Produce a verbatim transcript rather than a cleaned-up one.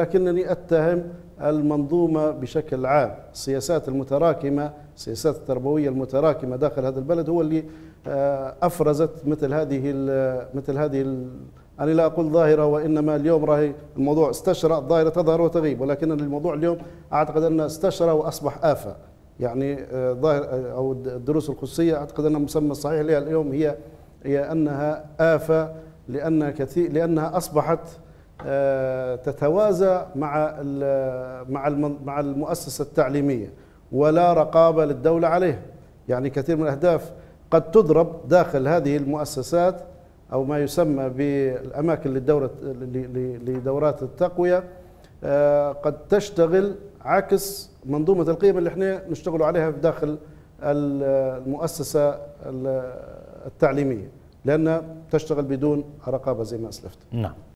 لكنني أتهم المنظومة بشكل عام. السياسات المتراكمة، السياسات التربوية المتراكمة داخل هذا البلد هو اللي أفرزت مثل هذه مثل هذه أنا لا أقول ظاهرة، وإنما اليوم راهي الموضوع استشرى، الظاهرة تظهر وتغيب، ولكن الموضوع اليوم أعتقد أنه استشرى وأصبح آفة. يعني ظاهر أو الدروس الخصوصية أعتقد أن المسمى الصحيح لها اليوم هي هي أنها آفة، لأن كثير لأنها أصبحت تتوازى مع مع مع المؤسسة التعليمية ولا رقابة للدولة عليها. يعني كثير من الأهداف قد تضرب داخل هذه المؤسسات أو ما يسمى بالأماكن للدورة لدورات التقوية، قد تشتغل عكس منظومة القيم اللي احنا نشتغل عليها في داخل المؤسسة التعليمية، لأنها تشتغل بدون رقابة زي ما أسلفت. نعم.